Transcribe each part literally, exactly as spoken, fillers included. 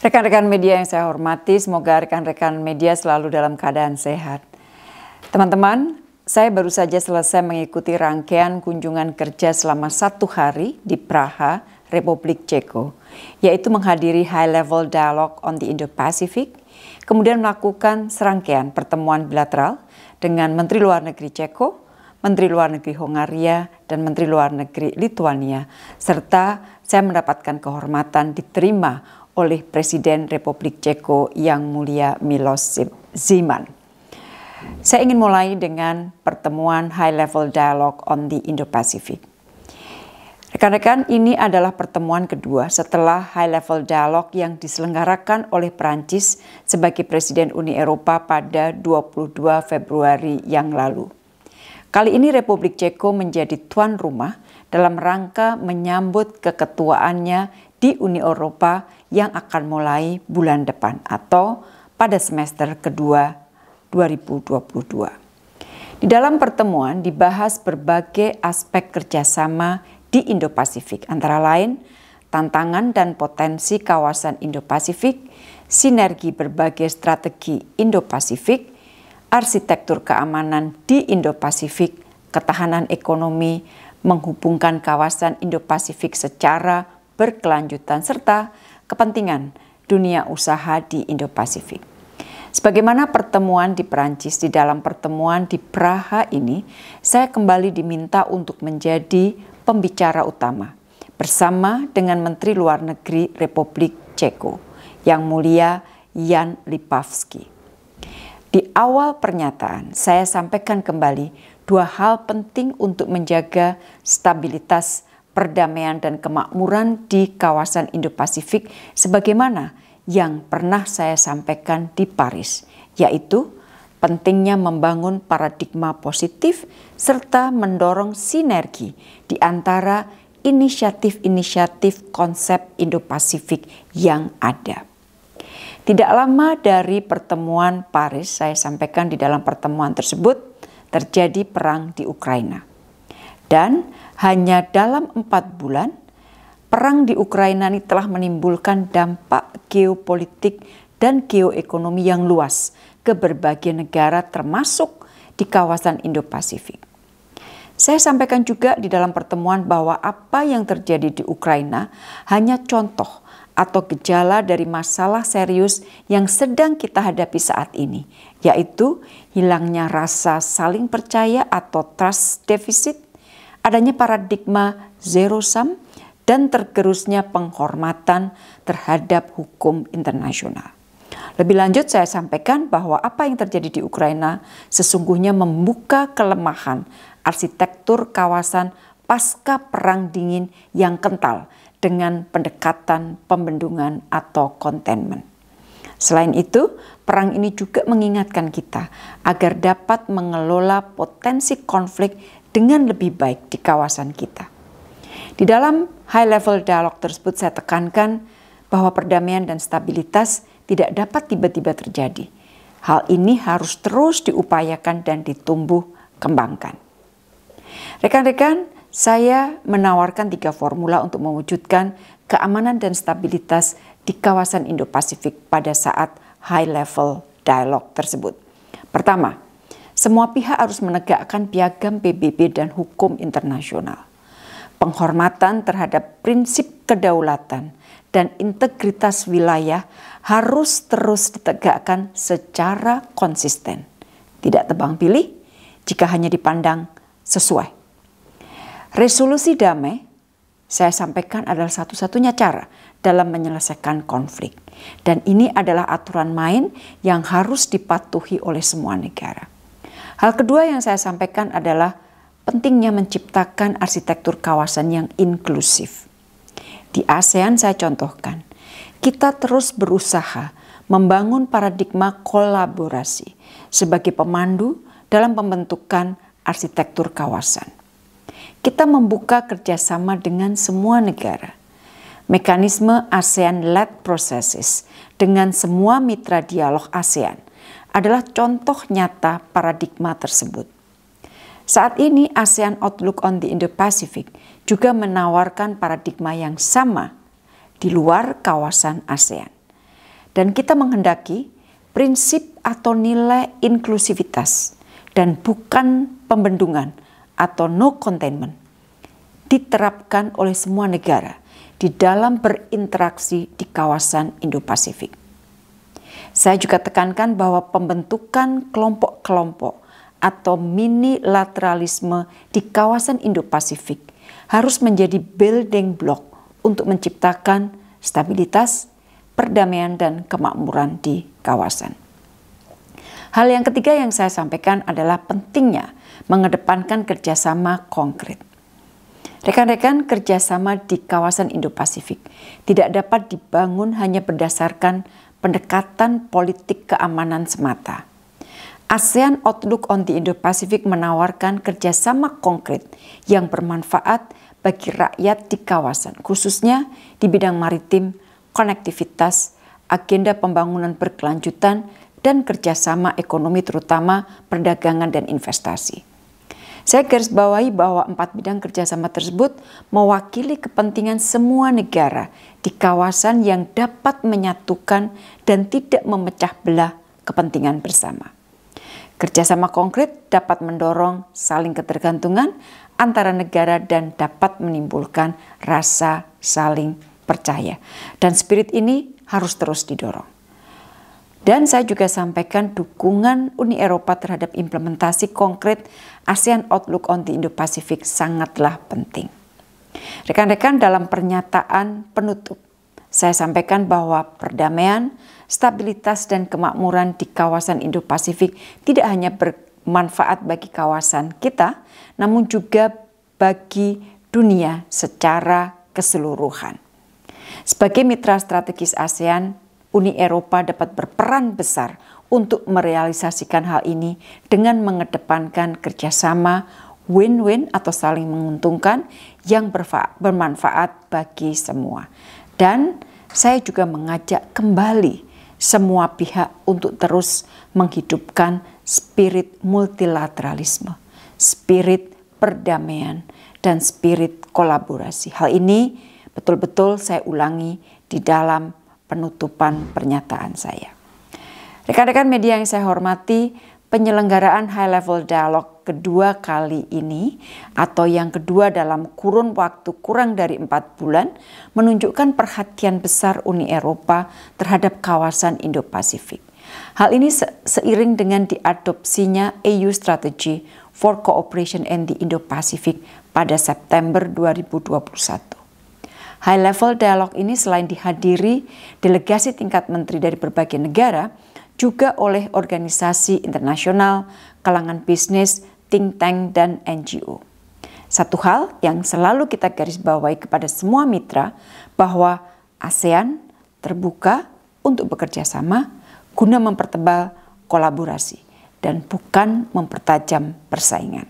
Rekan-rekan media yang saya hormati, semoga rekan-rekan media selalu dalam keadaan sehat. Teman-teman, saya baru saja selesai mengikuti rangkaian kunjungan kerja selama satu hari di Praha, Republik Ceko, yaitu menghadiri High Level Dialogue on the Indo-Pacific, kemudian melakukan serangkaian pertemuan bilateral dengan Menteri Luar Negeri Ceko, Menteri Luar Negeri Hongaria, dan Menteri Luar Negeri Lituania, serta saya mendapatkan kehormatan diterima oleh Presiden Republik Ceko Yang Mulia Milos Zeman. Saya ingin mulai dengan pertemuan High Level Dialogue on the Indo-Pacific. Rekan-rekan, ini adalah pertemuan kedua setelah High Level Dialogue yang diselenggarakan oleh Perancis sebagai Presiden Uni Eropa pada dua puluh dua Februari yang lalu. Kali ini Republik Ceko menjadi tuan rumah dalam rangka menyambut keketuaannya di Uni Eropa yang akan mulai bulan depan atau pada semester kedua dua ribu dua puluh dua. Di dalam pertemuan dibahas berbagai aspek kerjasama di Indo-Pasifik, antara lain tantangan dan potensi kawasan Indo-Pasifik, sinergi berbagai strategi Indo-Pasifik, arsitektur keamanan di Indo-Pasifik, ketahanan ekonomi, menghubungkan kawasan Indo-Pasifik secara berkelanjutan, serta kepentingan dunia usaha di Indo-Pasifik. Sebagaimana pertemuan di Perancis, di dalam pertemuan di Praha ini, saya kembali diminta untuk menjadi pembicara utama bersama dengan Menteri Luar Negeri Republik Ceko, Yang Mulia Jan Lipavsky. Di awal pernyataan, saya sampaikan kembali dua hal penting untuk menjaga stabilitas, perdamaian, dan kemakmuran di kawasan Indo-Pasifik sebagaimana yang pernah saya sampaikan di Paris, yaitu pentingnya membangun paradigma positif serta mendorong sinergi di antara inisiatif-inisiatif konsep Indo-Pasifik yang ada. Tidak lama dari pertemuan Paris, saya sampaikan di dalam pertemuan tersebut terjadi perang di Ukraina. Dan hanya dalam empat bulan, perang di Ukraina ini telah menimbulkan dampak geopolitik dan geoekonomi yang luas ke berbagai negara termasuk di kawasan Indo-Pasifik. Saya sampaikan juga di dalam pertemuan bahwa apa yang terjadi di Ukraina hanya contoh atau gejala dari masalah serius yang sedang kita hadapi saat ini, yaitu hilangnya rasa saling percaya atau trust deficit, adanya paradigma zero sum, dan tergerusnya penghormatan terhadap hukum internasional. Lebih lanjut saya sampaikan bahwa apa yang terjadi di Ukraina sesungguhnya membuka kelemahan arsitektur kawasan pasca perang dingin yang kental dengan pendekatan pembendungan atau containment. Selain itu, perang ini juga mengingatkan kita agar dapat mengelola potensi konflik dengan lebih baik di kawasan kita. Di dalam High Level Dialogue tersebut saya tekankan bahwa perdamaian dan stabilitas tidak dapat tiba-tiba terjadi. Hal ini harus terus diupayakan dan ditumbuh kembangkan. Rekan-rekan, saya menawarkan tiga formula untuk mewujudkan keamanan dan stabilitas di kawasan Indo-Pasifik pada saat High Level Dialogue tersebut. Pertama, semua pihak harus menegakkan piagam P B B dan hukum internasional. Penghormatan terhadap prinsip kedaulatan dan integritas wilayah harus terus ditegakkan secara konsisten. Tidak tebang pilih jika hanya dipandang sesuai. Resolusi damai, saya sampaikan, adalah satu-satunya cara dalam menyelesaikan konflik. Dan ini adalah aturan main yang harus dipatuhi oleh semua negara. Hal kedua yang saya sampaikan adalah pentingnya menciptakan arsitektur kawasan yang inklusif. Di ASEAN saya contohkan, kita terus berusaha membangun paradigma kolaborasi sebagai pemandu dalam pembentukan arsitektur kawasan. Kita membuka kerjasama dengan semua negara. Mekanisme ASEAN-led processes dengan semua mitra dialog ASEAN adalah contoh nyata paradigma tersebut. Saat ini ASEAN Outlook on the Indo-Pacific juga menawarkan paradigma yang sama di luar kawasan ASEAN. Dan kita menghendaki prinsip atau nilai inklusivitas dan bukan pembendungan atau no containment diterapkan oleh semua negara di dalam berinteraksi di kawasan Indo-Pasifik. Saya juga tekankan bahwa pembentukan kelompok-kelompok atau minilateralisme di kawasan Indo-Pasifik harus menjadi building block untuk menciptakan stabilitas, perdamaian, dan kemakmuran di kawasan. Hal yang ketiga yang saya sampaikan adalah pentingnya mengedepankan kerjasama konkret. Rekan-rekan, kerjasama di kawasan Indo-Pasifik tidak dapat dibangun hanya berdasarkan pendekatan politik keamanan semata. ASEAN Outlook on the Indo-Pacific menawarkan kerjasama konkret yang bermanfaat bagi rakyat di kawasan, khususnya di bidang maritim, konektivitas, agenda pembangunan berkelanjutan, dan kerjasama ekonomi terutama perdagangan dan investasi. Saya garis bawahi bahwa empat bidang kerjasama tersebut mewakili kepentingan semua negara di kawasan yang dapat menyatukan dan tidak memecah belah kepentingan bersama. Kerjasama konkret dapat mendorong saling ketergantungan antara negara dan dapat menimbulkan rasa saling percaya, dan spirit ini harus terus didorong. Dan saya juga sampaikan dukungan Uni Eropa terhadap implementasi konkret ASEAN Outlook on the Indo-Pacific sangatlah penting. Rekan-rekan, dalam pernyataan penutup, saya sampaikan bahwa perdamaian, stabilitas, dan kemakmuran di kawasan Indo-Pasifik tidak hanya bermanfaat bagi kawasan kita, namun juga bagi dunia secara keseluruhan. Sebagai mitra strategis ASEAN, Uni Eropa dapat berperan besar untuk merealisasikan hal ini dengan mengedepankan kerjasama win-win atau saling menguntungkan yang bermanfaat bagi semua. Dan saya juga mengajak kembali semua pihak untuk terus menghidupkan spirit multilateralisme, spirit perdamaian, dan spirit kolaborasi. Hal ini betul-betul saya ulangi di dalam penutupan pernyataan saya. Rekan-rekan media yang saya hormati, penyelenggaraan High Level Dialogue kedua kali ini atau yang kedua dalam kurun waktu kurang dari empat bulan menunjukkan perhatian besar Uni Eropa terhadap kawasan Indo-Pasifik. Hal ini seiring dengan diadopsinya E U Strategy for Cooperation in the Indo-Pacific pada September dua ribu dua puluh satu. High Level Dialogue ini selain dihadiri delegasi tingkat menteri dari berbagai negara, juga oleh organisasi internasional, kalangan bisnis, think tank, dan N G O. Satu hal yang selalu kita garis bawahi kepada semua mitra, bahwa ASEAN terbuka untuk bekerja sama guna mempertebal kolaborasi dan bukan mempertajam persaingan.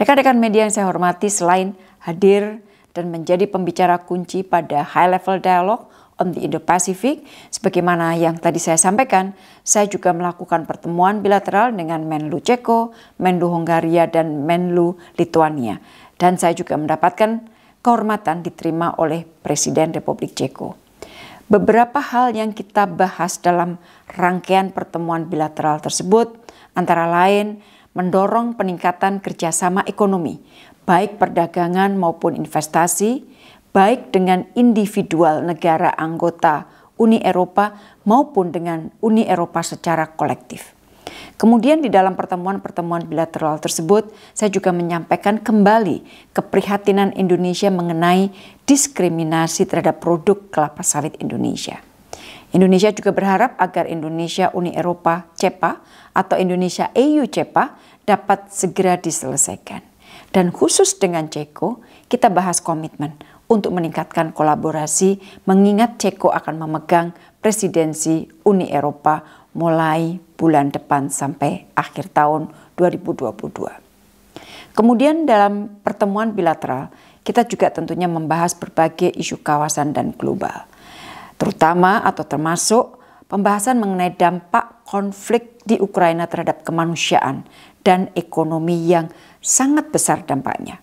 Rekan-rekan media yang saya hormati, selain hadir dan menjadi pembicara kunci pada High Level Dialogue on the Indo-Pacific, sebagaimana yang tadi saya sampaikan, saya juga melakukan pertemuan bilateral dengan Menlu Ceko, Menlu Hungaria, dan Menlu Lituania. Dan saya juga mendapatkan kehormatan diterima oleh Presiden Republik Ceko. Beberapa hal yang kita bahas dalam rangkaian pertemuan bilateral tersebut, antara lain mendorong peningkatan kerjasama ekonomi, baik perdagangan maupun investasi, baik dengan individual negara anggota Uni Eropa maupun dengan Uni Eropa secara kolektif. Kemudian di dalam pertemuan-pertemuan bilateral tersebut, saya juga menyampaikan kembali keprihatinan Indonesia mengenai diskriminasi terhadap produk kelapa sawit Indonesia. Indonesia juga berharap agar Indonesia Uni Eropa CEPA atau Indonesia E U CEPA dapat segera diselesaikan. Dan khusus dengan Ceko, kita bahas komitmen untuk meningkatkan kolaborasi mengingat Ceko akan memegang presidensi Uni Eropa mulai bulan depan sampai akhir tahun dua ribu dua puluh dua. Kemudian dalam pertemuan bilateral, kita juga tentunya membahas berbagai isu kawasan dan global. Terutama atau termasuk pembahasan mengenai dampak konflik di Ukraina terhadap kemanusiaan dan ekonomi yang sangat besar dampaknya,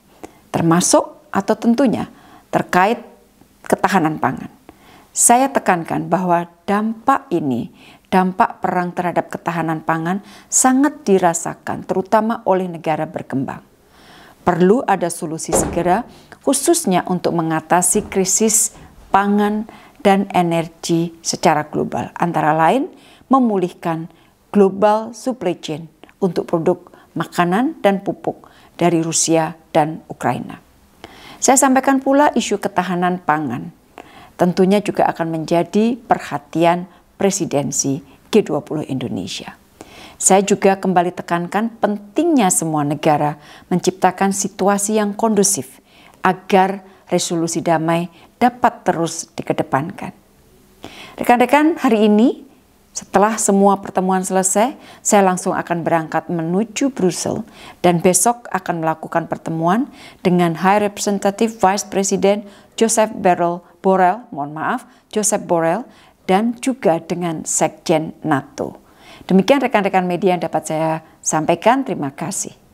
termasuk atau tentunya terkait ketahanan pangan. Saya tekankan bahwa dampak ini, dampak perang terhadap ketahanan pangan sangat dirasakan terutama oleh negara berkembang. Perlu ada solusi segera khususnya untuk mengatasi krisis pangan dan energi secara global. Antara lain memulihkan global supply chain untuk produk makanan dan pupuk dari Rusia dan Ukraina. Saya sampaikan pula isu ketahanan pangan. Tentunya juga akan menjadi perhatian presidensi G dua puluh Indonesia. Saya juga kembali tekankan pentingnya semua negara menciptakan situasi yang kondusif agar resolusi damai dapat terus dikedepankan. Rekan-rekan, hari ini setelah semua pertemuan selesai, saya langsung akan berangkat menuju Brussels dan besok akan melakukan pertemuan dengan High Representative Vice President Joseph Borrell, Borrell, mohon maaf, Joseph Borrell dan juga dengan Sekjen NATO. Demikian rekan-rekan media yang dapat saya sampaikan. Terima kasih.